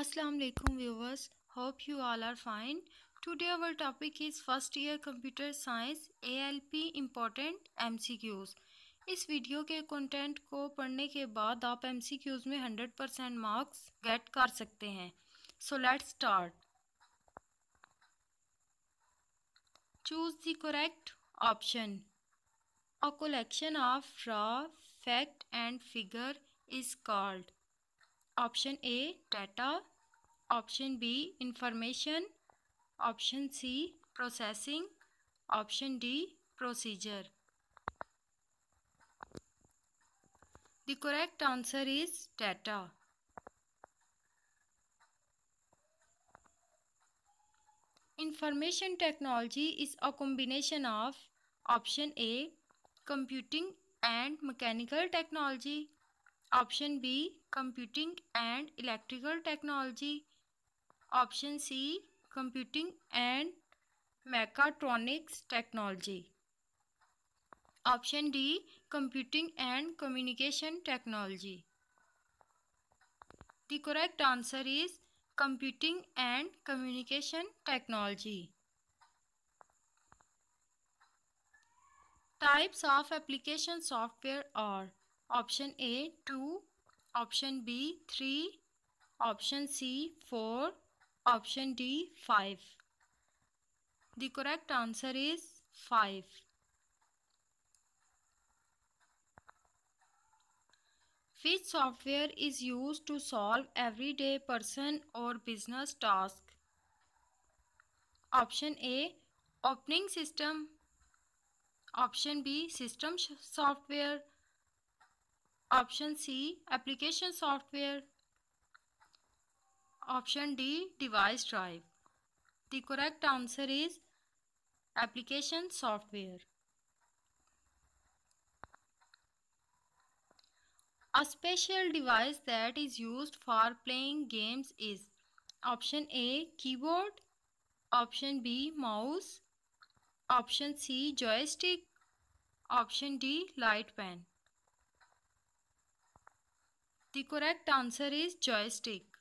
अस्सलाम वालेकुम viewers, hope you all are fine. Today our topic is first year computer science ALP important MCQs। इस वीडियो के content को पढ़ने के बाद आप MCQs में 100% मार्क्स गेट कर सकते हैं। So let's start. Choose the correct option. A collection of raw fact and figure is called. Option A data, option B information, option C processing, option D procedure. The correct answer is data. Information technology is a combination of option A computing and mechanical technology, option B computing and electrical technology, option C computing and mechatronics technology, option D computing and communication technology. The correct answer is computing and communication technology. Types of application software are option A 2, option B 3, option C 4, option D 5. The correct answer is 5. Which software is used to solve everyday person or business task? Option A operating system, option B system software, option C application software, option D device drive. The correct answer is application software. A special device that is used for playing games is option A keyboard, option B mouse, option C joystick, option D light pen. The correct answer is joystick.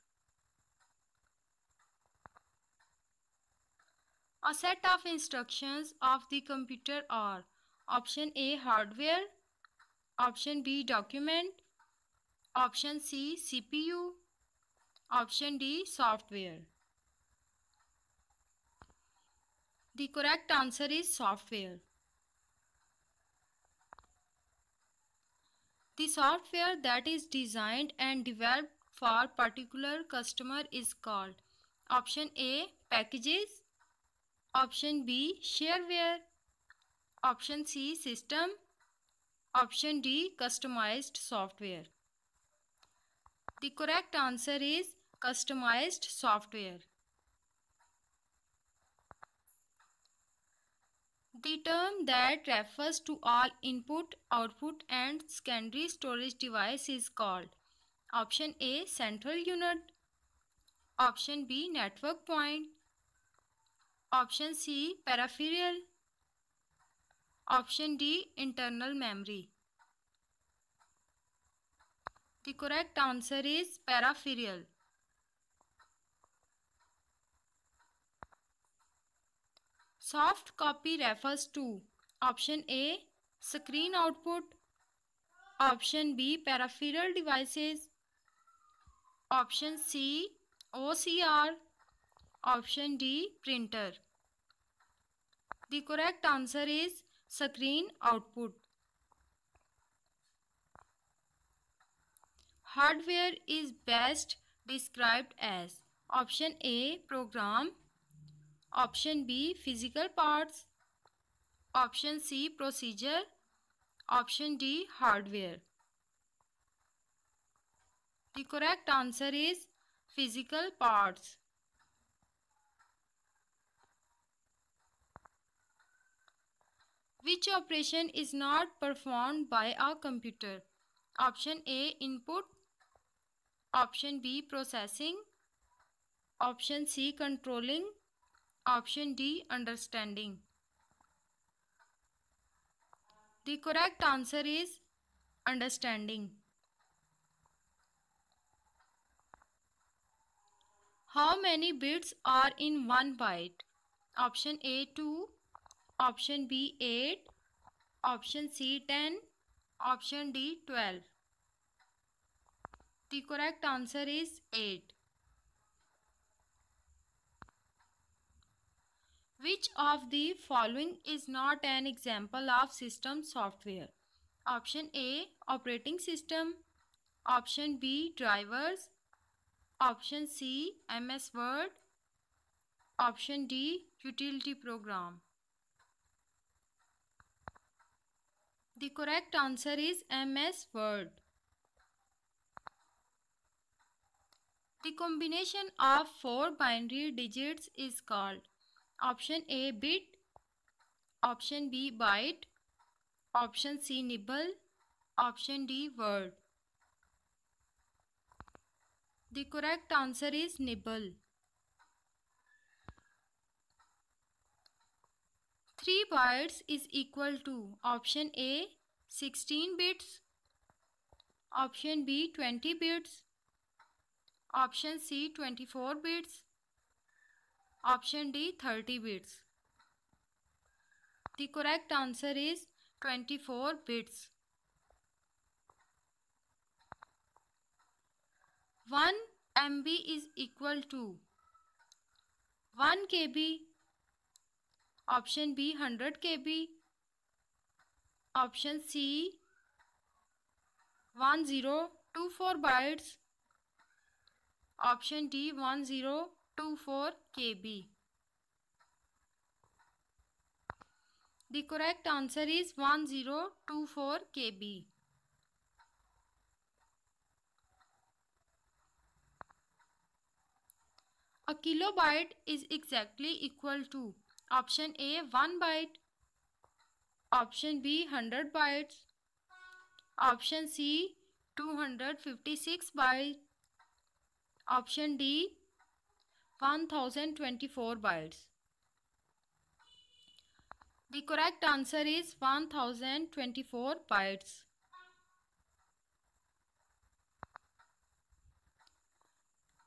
A set of instructions of the computer are option A hardware, option B document, option C CPU, option D software. The correct answer is software. The software that is designed and developed for particular customer is called option A packages, option B shareware, option C system, option D customized software. The correct answer is customized software. The term that refers to all input, output and secondary storage device is called option A central unit, option B network point, option C peripheral, option D internal memory. The correct answer is peripheral. Soft copy refers to option A screen output, option B peripheral devices, option C OCR, option D printer. The correct answer is screen output. Hardware is best described as option A program, option B physical parts, option C procedure, option D hardware. The correct answer is physical parts. Which operation is not performed by a computer? Option A input, option B processing, option C controlling, option D understanding. The correct answer is understanding. How many bits are in one byte? Option A 2, option B 8, option C 10, option D 12. The correct answer is 8. Which of the following is not an example of system software? Option A, operating system, option B, drivers, option C, MS Word, option D, utility program. The correct answer is MS Word. The combination of 4 binary digits is called option A, bit, option B, byte, option C, nibble, option D, word. The correct answer is nibble. 3 bytes is equal to option A, 16 bits, option B, 20 bits, option C, 24 bits, option D, 30 bits. The correct answer is 24 bits. 1 MB is equal to 1 KB, option B, 100 KB, option C, 1024 bytes, option D, 1024 KB. The correct answer is 1024 KB. A kilobyte is exactly equal to option A, 1 byte, option B, 100 bytes, option C, 256 bytes, option D, 1024 bytes. The correct answer is 1024 bytes.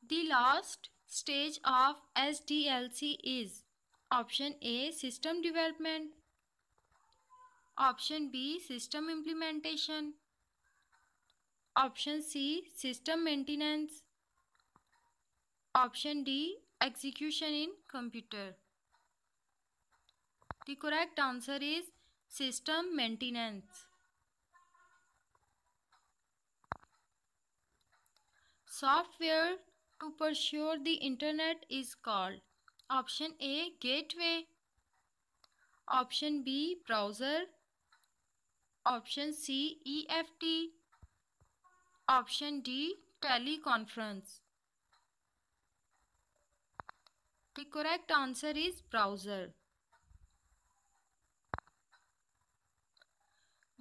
The last stage of SDLC is option A, system development, option B, system implementation, option C, system maintenance, option D, execution in computer. The correct answer is system maintenance. Software to pursue the internet is called option A, gateway, option B, browser, option C, EFT, option D, teleconference. The correct answer is browser.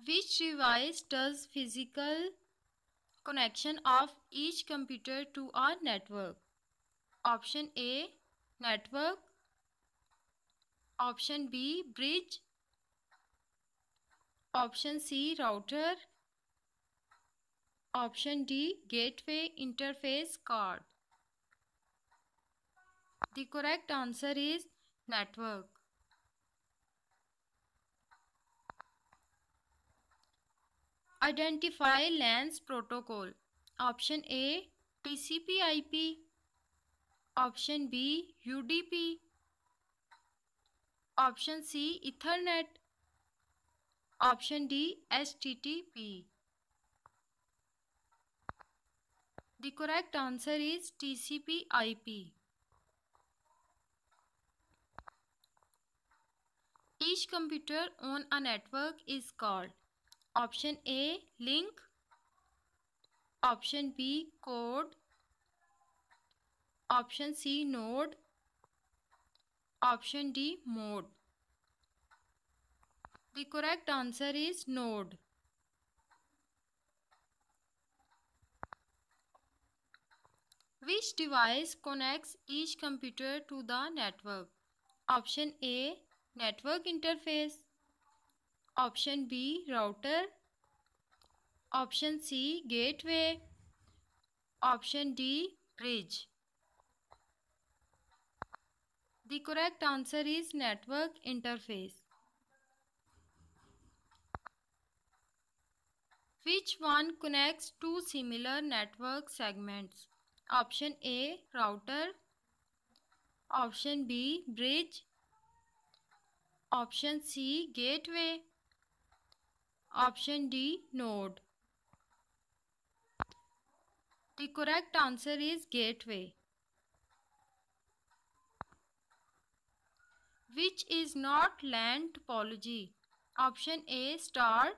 Which device does physical connection of each computer to a network? Option A, network, option B, bridge, option C, router, option D, gateway interface card. The correct answer is network. Identify LAN's protocol. Option A, TCP/IP, option B, UDP, option C, Ethernet, option D, HTTP. The correct answer is TCP/IP. Each computer on a network is called option A, link, option B, code, option C, node, option D, mode. The correct answer is node. Which device connects each computer to the network? Option A, network interface, option B, router, option C, gateway, option D, bridge. The correct answer is network interface. Which one connects two similar network segments? Option A, router. Option B, bridge. Option C, gateway. Option D, node. The correct answer is gateway. Which is not LAN topology? Option A, star.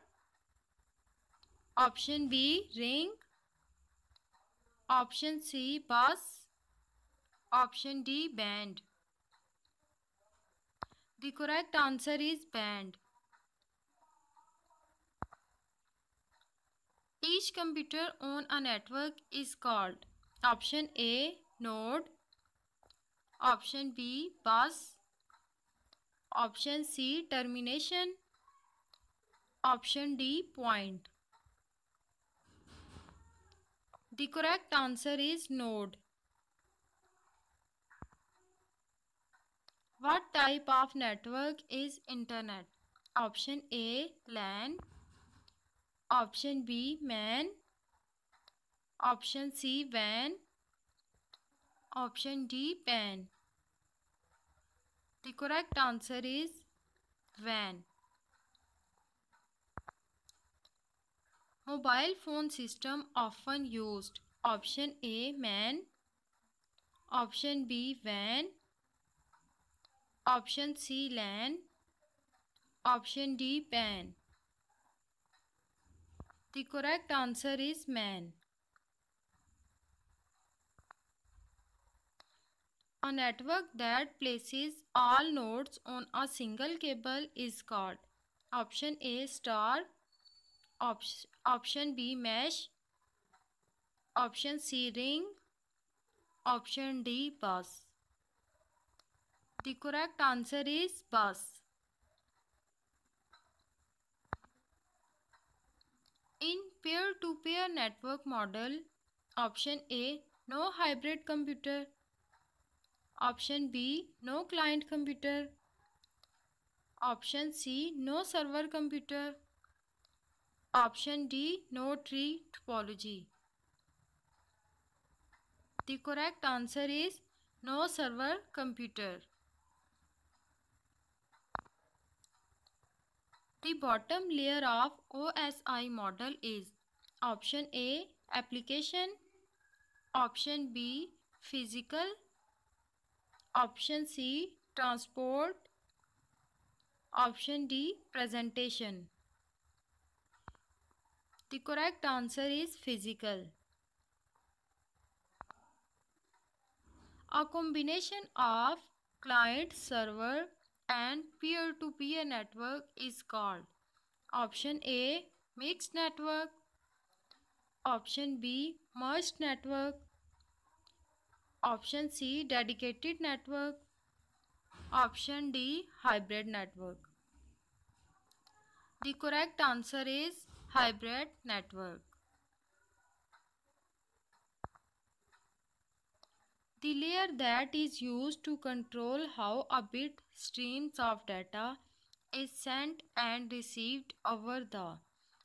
Option B, ring. Option C, bus. Option D, band. The correct answer is band. Each computer on a network is called. Option A, node. Option B, bus. Option C, termination. Option D, point. The correct answer is node. What type of network is internet? Option A, LAN. Option B, MAN. Option C, WAN. Option D, PAN. The correct answer is WAN. Mobile phone system often used. Option A, MAN. Option B, WAN. Option C, LAN. Option D, PAN. The correct answer is MAN. A network that places all nodes on a single cable is called. Option A, star. Option B, mesh. Option C, ring. Option D, bus. The correct answer is bus. In peer-to-peer network model, option A, no hybrid computer. Option B, no client computer. Option C, no server computer. Option D, no tree topology. The correct answer is no server computer. The bottom layer of OSI model is option A, application. Option B, physical. Option C, transport. Option D, presentation. The correct answer is physical. A combination of client, server and peer-to-peer network is called. Option A, mixed network. Option B, merged network. Option C, dedicated network. Option D, hybrid network. The correct answer is hybrid network. The layer that is used to control how a bit streams of data is sent and received over the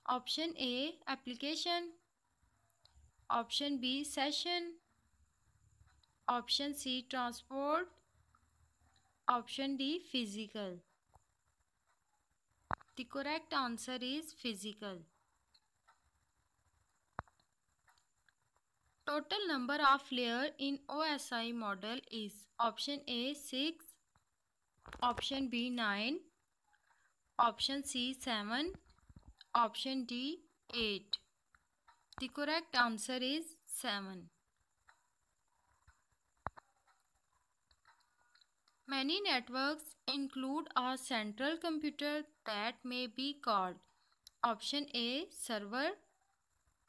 option A, application. Option B, session. Option C, transport. Option D, physical. The correct answer is physical. Total number of layers in OSI model is option A, 6. Option B, 9. Option C, 7. Option D, 8. The correct answer is 7. Many networks include a central computer that may be called. Option A, server.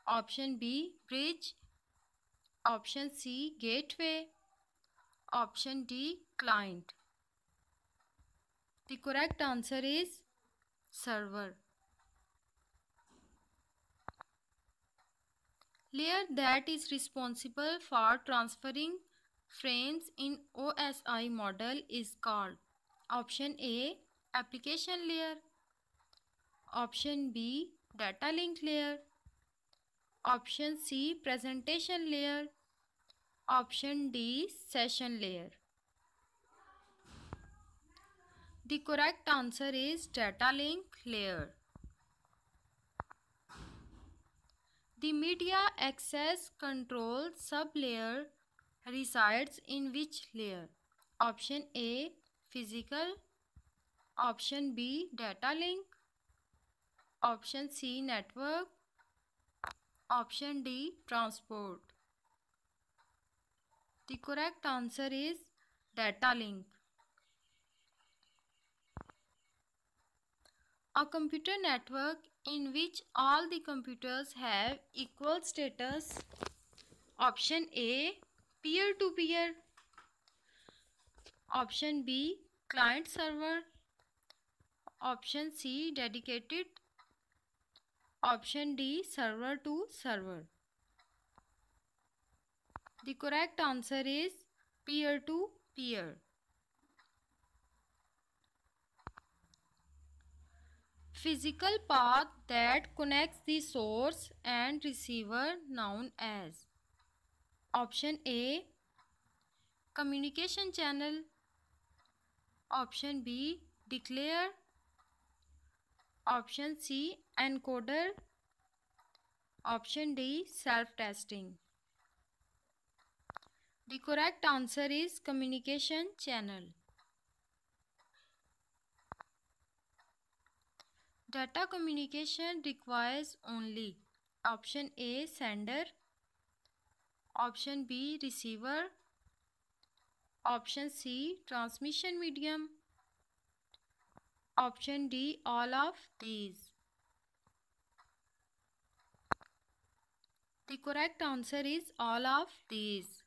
Option B, bridge. Option C, gateway. Option D, client. The correct answer is server. Layer that is responsible for transferring frames in OSI model is called? Option A, application layer. Option B, data link layer. Option C, presentation layer. Option D, session layer. The correct answer is data link layer. The media access control sub-layer resides in which layer? Option A, physical. Option B, data link. Option C, network. Option D, transport. The correct answer is data link. A computer network in which all the computers have equal status. Option A, peer-to-peer. Option B, client server. Option C, dedicated. Option D, server to server. The correct answer is peer-to-peer. Physical path that connects the source and receiver known as. Option A, communication channel. Option B, declare. Option C, encoder. Option D, self-testing. The correct answer is communication channel. Data communication requires only. Option A, sender. Option B, receiver. Option C, transmission medium. Option D, all of these. The correct answer is all of these.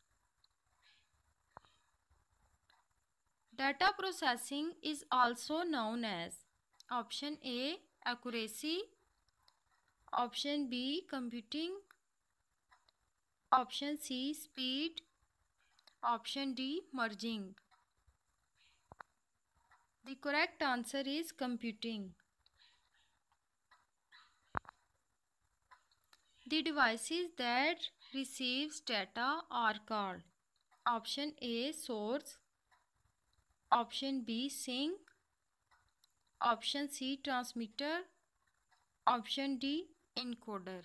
Data processing is also known as. Option A, accuracy. Option B, computing. Option C, speed. Option D, merging. The correct answer is computing. The devices that receives data are called. Option A, source. Option B, sink. Option C, transmitter. Option D, encoder.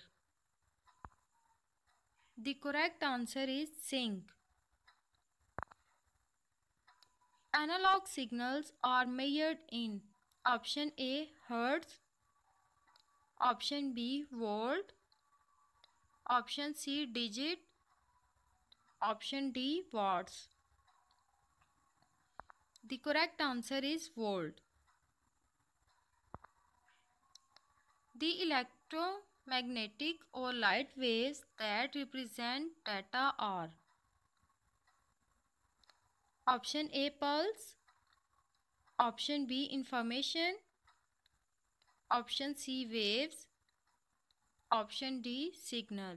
The correct answer is sink. Analog signals are measured in. Option A, hertz. Option B, volt. Option C, digit. Option D, watts. The correct answer is volt. The electromagnetic or light waves that represent data are. Option A, pulse. Option B, information. Option C, waves. Option D, signal.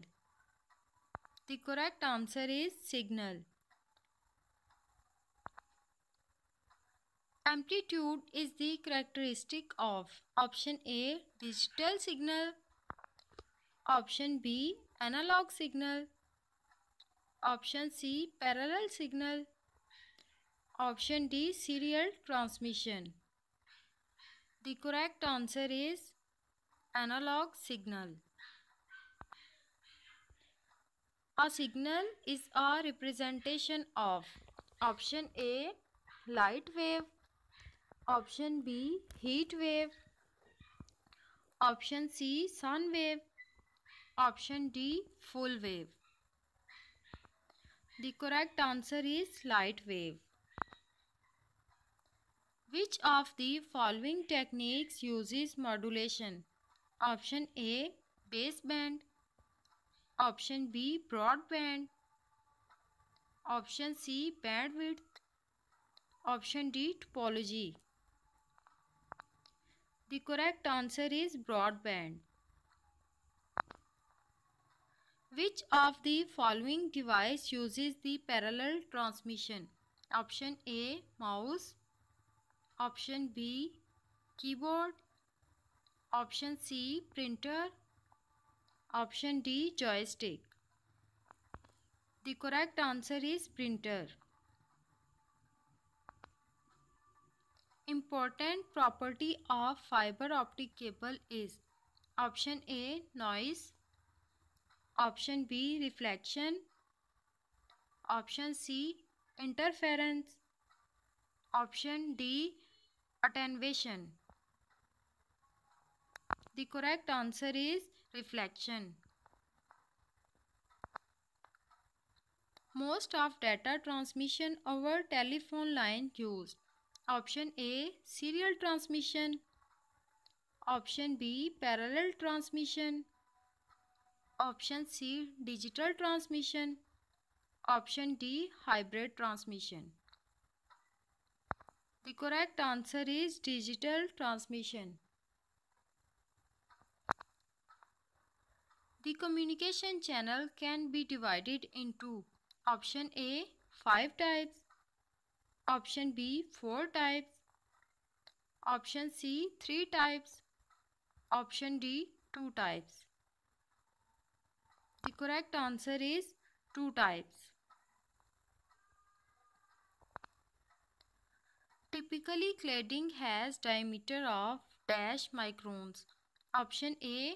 The correct answer is signal. Amplitude is the characteristic of. Option A, digital signal. Option B, analog signal. Option C, parallel signal. Option D, serial transmission. The correct answer is analog signal. A signal is a representation of. Option A, light wave. Option B, heat wave. Option C, sun wave. Option D, full wave. The correct answer is light wave. Which of the following techniques uses modulation? Option A, baseband. Option B, broadband. Option C, bandwidth. Option D, topology. The correct answer is broadband. Which of the following device uses the parallel transmission? Option A mouse, option B keyboard, option C printer, option D joystick. The correct answer is printer. Important property of fiber optic cable is option A noise, option B reflection, option C interference, option D attenuation. The correct answer is reflection. Most of data transmission over telephone line used. Option A serial transmission, option B parallel transmission, option C digital transmission, option D hybrid transmission. The correct answer is digital transmission. The communication channel can be divided into option A 5 types, option B 4 types, option C 3 types, option D 2 types. The correct answer is 2 types. Typically cladding has diameter of dash microns. Option A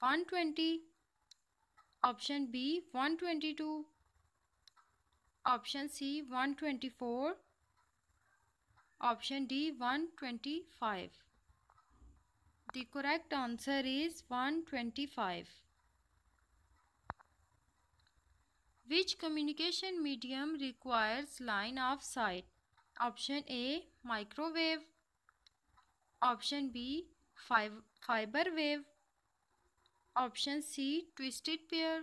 120, option B 122, option C 124, option D 125. The correct answer is 125. Which communication medium requires line of sight? Option A microwave, option B fiber wave, option C twisted pair,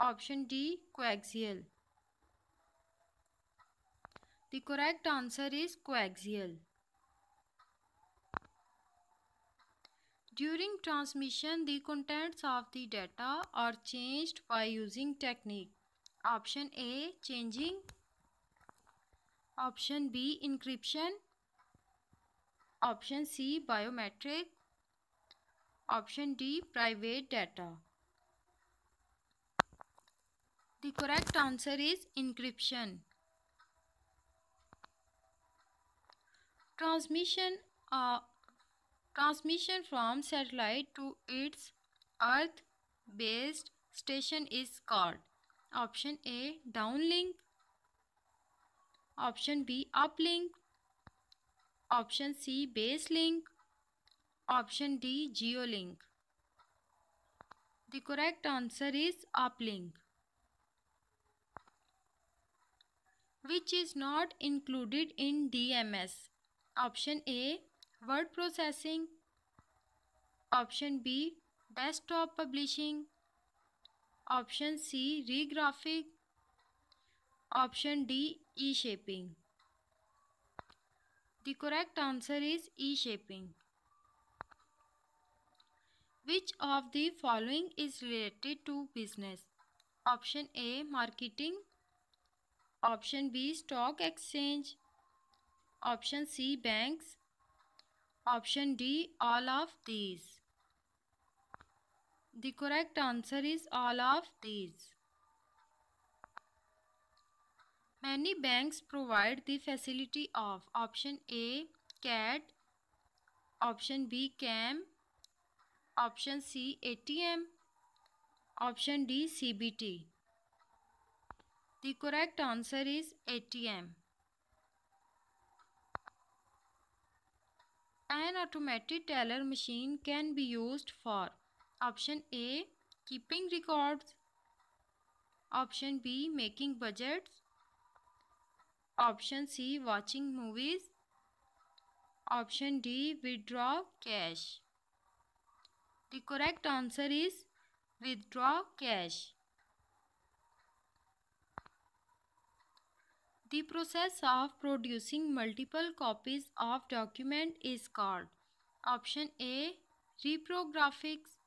option D coaxial. The correct answer is coaxial. During transmission, the contents of the data are changed by using technique. Option A changing, option B encryption, option C biometric, option D private data. The correct answer is encryption. Transmission from satellite to its earth-based station is called option A downlink, option B uplink, option C baselink, option D geolink. The correct answer is uplink. Which is not included in DMS? Option A word processing, option B desktop publishing, option C regraphic, option D e-shaping. The correct answer is e-shaping. Which of the following is related to business? Option A marketing, option B stock exchange, option C banks, option D all of these. The correct answer is all of these. Many banks provide the facility of option A CAT, option B CAM, option C ATM, option D CBT. The correct answer is ATM. An automated teller machine can be used for option A keeping records, option B making budgets, option C watching movies, option D withdraw cash. The correct answer is withdraw cash. The process of producing multiple copies of document is called option A reprographics,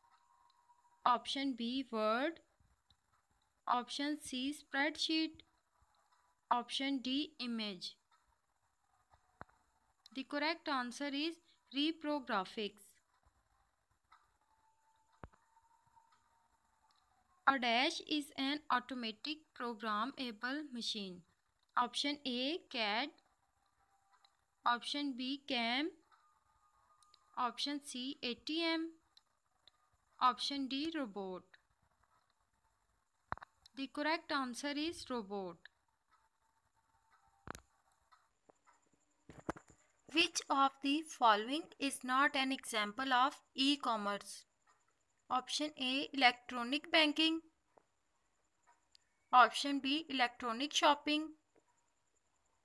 option B word, option C spreadsheet, option D image. The correct answer is reprographics. Audash is an automatic programmable machine. Option A CAD, option B CAM, option C ATM, option D robot. The correct answer is robot. Which of the following is not an example of e-commerce? Option A electronic banking, option B electronic shopping,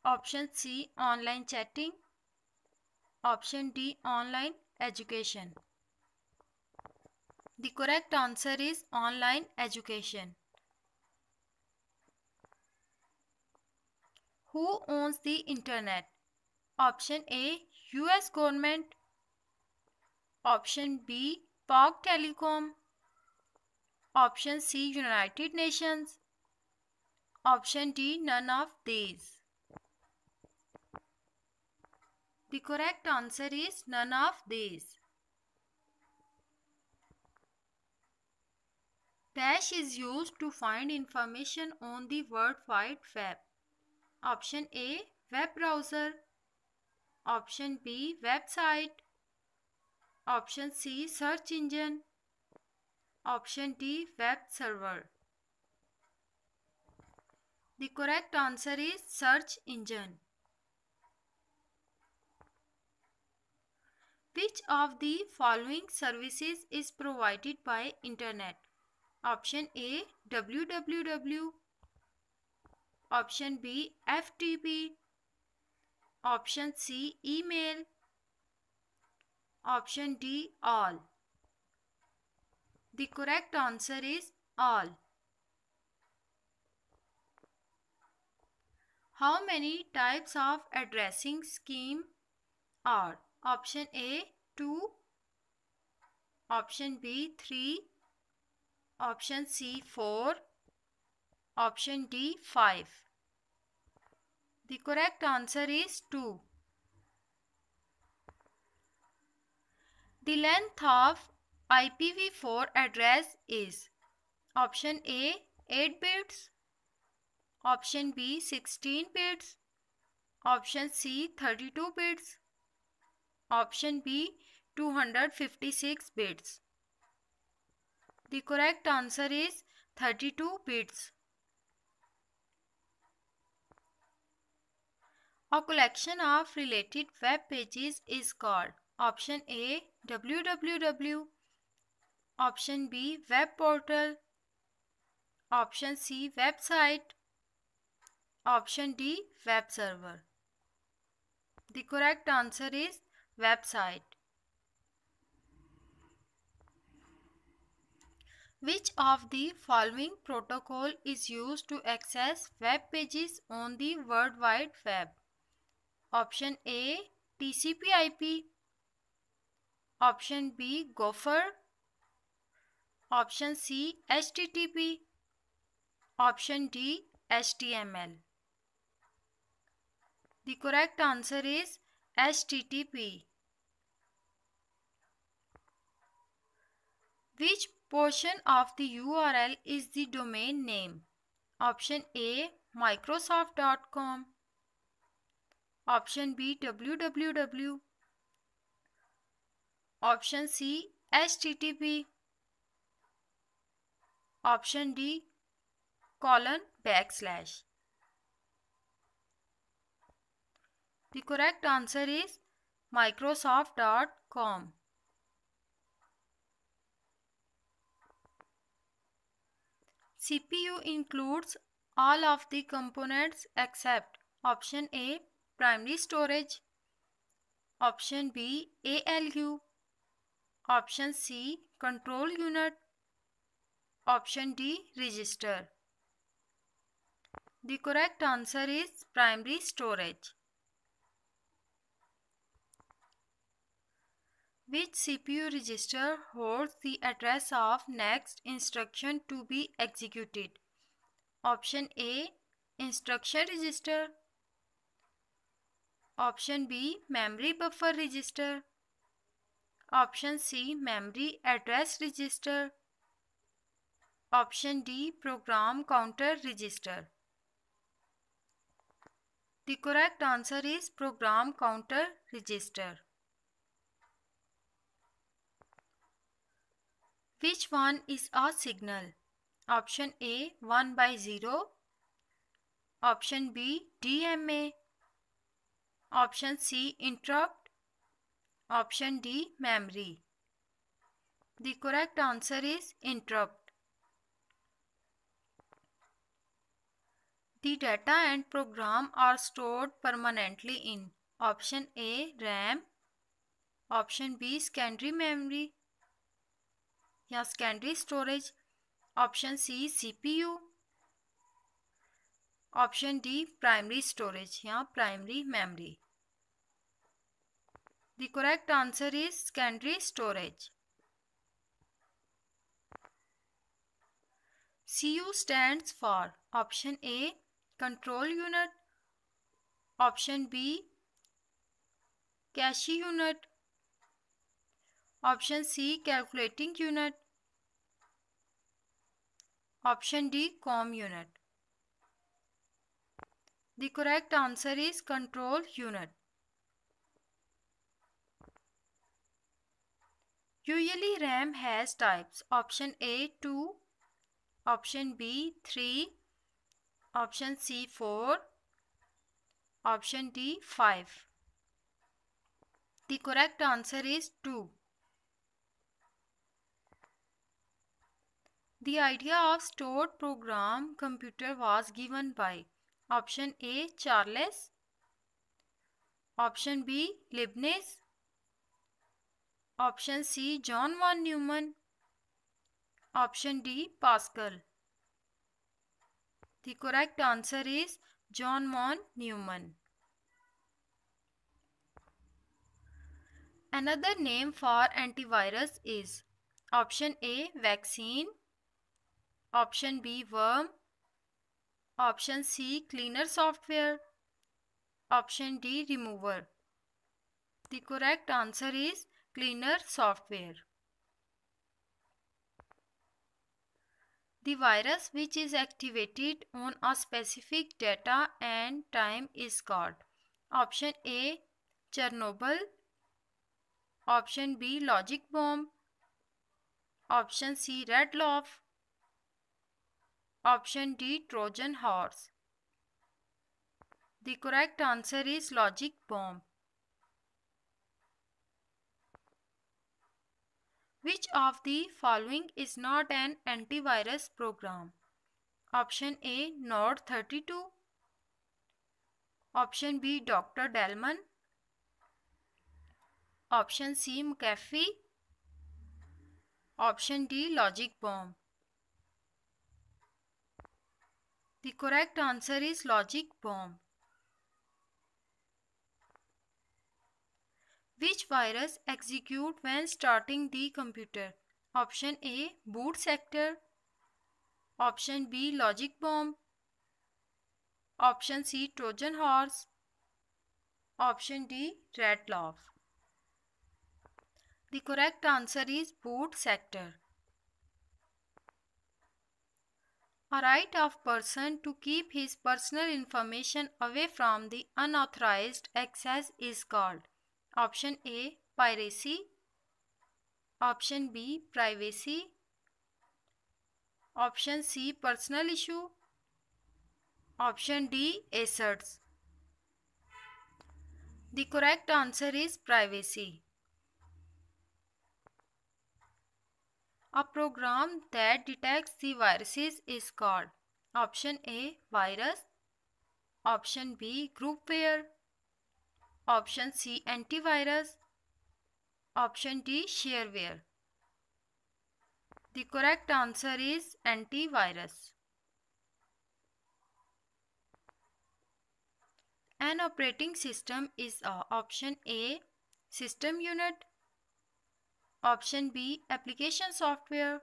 option C online chatting, option D online education. The correct answer is online education. Who owns the internet? Option A US government, option B POC Telecom, option C United Nations, option D none of these. The correct answer is none of these. Dash is used to find information on the World Wide Web. Option A web browser, option B website, option C search engine, option D web server. The correct answer is search engine. Which of the following services is provided by internet? Option A www, option B FTP, option C email, option D all. The correct answer is all. How many types of addressing scheme are? Option A 2, option B 3, option C 4, option D 5. The correct answer is 2. The length of IPv4 address is? Option A 8 bits, option B 16 bits, option C 32 bits, option B 256 bits. The correct answer is 32 bits. A collection of related web pages is called. Option A www, option B web portal, option C website, option D web server. The correct answer is website. Which of the following protocol is used to access web pages on the World Wide Web? Option A TCP/IP, option B Gopher, option C HTTP, option D HTML. The correct answer is HTTP. Which portion of the URL is the domain name? Option A Microsoft.com, option B www, option C http, option D :\\. The correct answer is Microsoft.com. CPU includes all of the components except option A primary storage, option B ALU, option C control unit, option D register. The correct answer is primary storage. Which CPU register holds the address of next instruction to be executed? Option A instruction register, option B memory buffer register, option C memory address register, option D program counter register. The correct answer is program counter register. Which one is a signal? Option A 1 by 0, option B DMA, option C interrupt, option D memory. The correct answer is interrupt. The data and program are stored permanently in option A RAM, option B secondary memory या secondary storage, option C CPU, option D primary storage या primary memory. The correct answer is secondary storage. CU stands for option A control unit, option B cache unit, option C calculating unit, option D com unit. The correct answer is control unit. Usually RAM has types option A 2, option B 3, option C 4, option D 5. The correct answer is 2. The idea of stored program computer was given by option A Charles, option B Leibniz, option C John von Neumann, option D Pascal. The correct answer is John von Neumann. Another name for antivirus is option A vaccine, option B worm, option C cleaner software, option D remover. The correct answer is cleaner software. The virus which is activated on a specific data and time is called option A Chernobyl, option B logic bomb, option C red loaf, option D Trojan horse. The correct answer is logic bomb. Which of the following is not an antivirus program? Option A Node32, option B Dr. Dellman, option C McAfee, option D Logic Bomb. The correct answer is Logic Bomb. Which virus execute when starting the computer? Option A boot sector, option B logic bomb, option C Trojan horse, option D red loaf. The correct answer is boot sector. A right of person to keep his personal information away from the unauthorized access is called option A piracy, option B privacy, option C personal issue, option D asserts. The correct answer is privacy. A program that detects the viruses is called option A virus, option B groupware, option C antivirus, option D shareware. The correct answer is antivirus. An operating system is option A system unit, option B application software,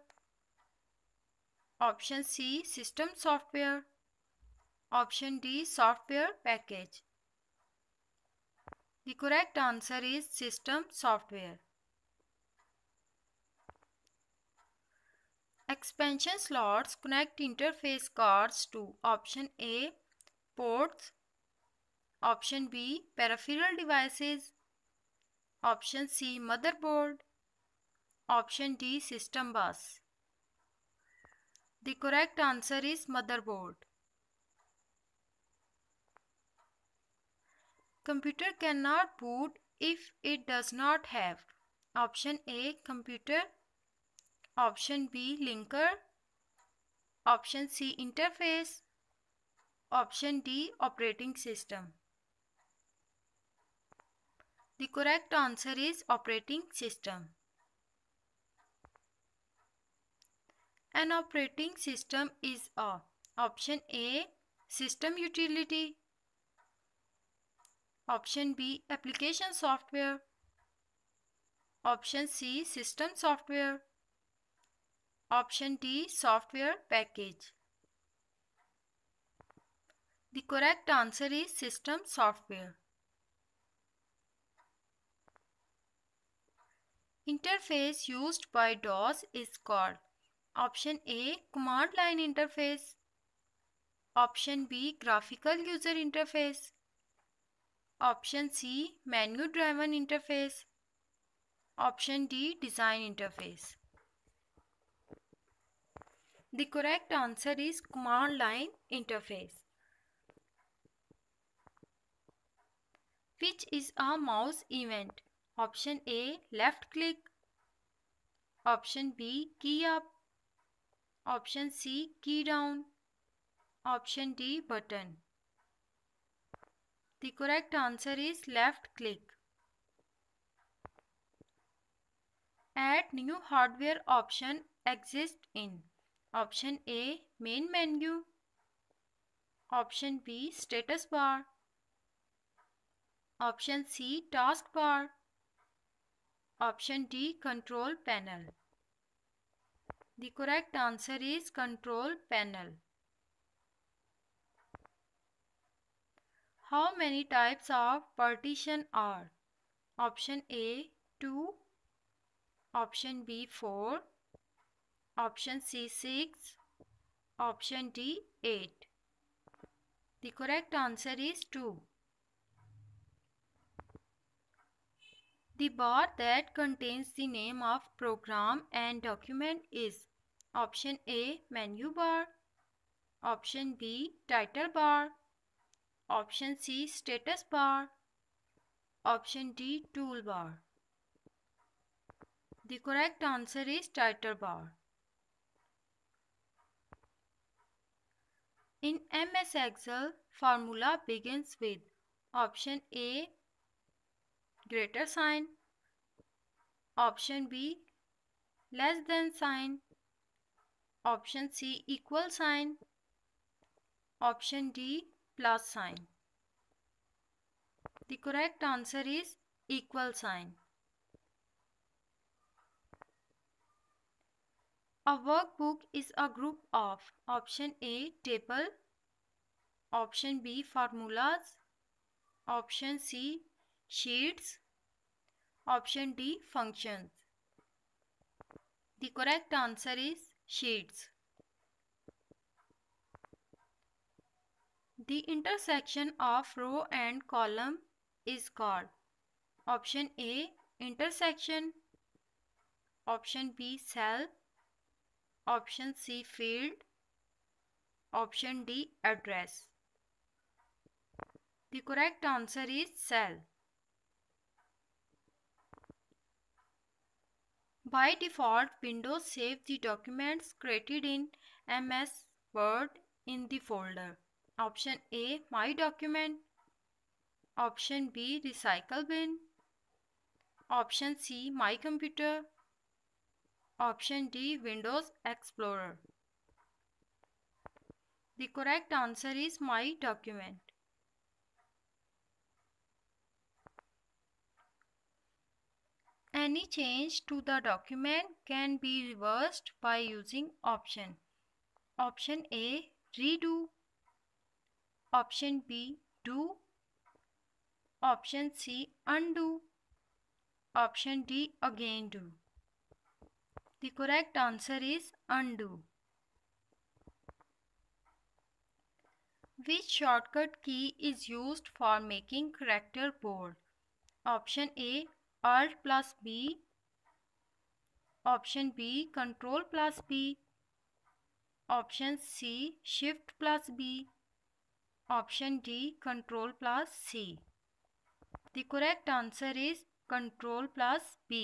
option C system software, Option D, software package. The correct answer is system software. Expansion slots connect interface cards to option A, ports, option B, peripheral devices, option C, motherboard, option D, system bus. The correct answer is motherboard. Computer cannot boot if it does not have option A, computer, option B, linker, option C, interface, option D, operating system. The correct answer is operating system. An operating system is a option A, system utility, option B, application software, option C, system software, option D, software package. The correct answer is system software. Interface used by DOS is called option A, command line interface, option B, graphical user interface, option C, menu driven interface, option D, design interface. The correct answer is command line interface. Which is a mouse event? Option A, left click, option B, key up, option C, key down, option D, button. The correct answer is left click. Add new hardware option exists in option A, main menu, option B, status bar, option C, task bar, option D, control panel. The correct answer is control panel. How many types of partition are? Option A, 2, option B, 4, option C, 6, option D, 8. The correct answer is 2. The bar that contains the name of program and document is option A, menu bar, option B, title bar, option C, status bar, option D, toolbar. The correct answer is title bar. In MS Excel, formula begins with option A, greater sign, option B, less than sign, option C, equal sign, option D, plus sign. The correct answer is equal sign. A workbook is a group of option A, table, option B, formulas, option C, sheets, option D, functions. The correct answer is sheets. The intersection of row and column is called option A, intersection, option B, cell, option C, field, option D, address. The correct answer is cell. By default, Windows saves the documents created in MS Word in the folder option A, My Document, option B, Recycle Bin, option C, My Computer, option D, Windows Explorer. The correct answer is My Document. Any change to the document can be reversed by using option A, redo, option B do, option C undo, option D again do. The correct answer is undo. Which shortcut key is used for making character bold? Option A Alt+B, option B Control+B, option C Shift+B, option D Control+C. The correct answer is Control+B.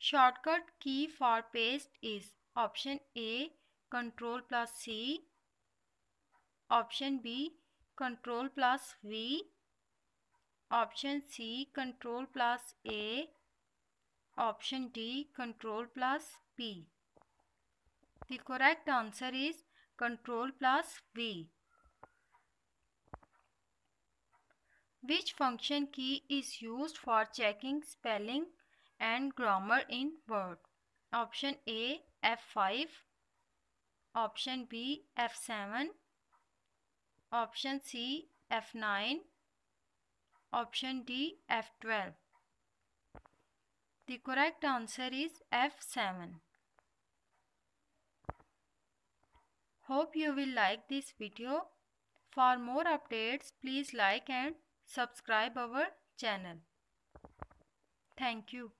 Shortcut key for paste is option A Control+C, option B Control+V, option C Control+A, option D Control+P. The correct answer is Control+V. Which function key is used for checking spelling and grammar in Word? Option A F5, option B F7, option C F9, option D F12. The correct answer is F7. Hope you will like this video. For more updates, please like and subscribe our channel. Thank you.